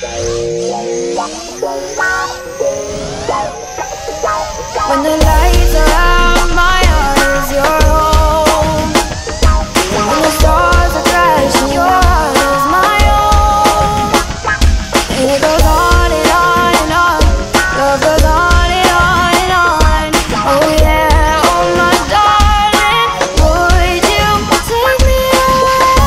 When the lights are out, my heart is your home. When the stars are crashing, your heart is my own. And it goes on and on and on. Love goes on and on and on. Oh yeah, oh my darling, would you take me away? Take me away.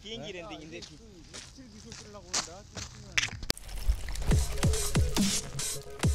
비행기랜딩인데.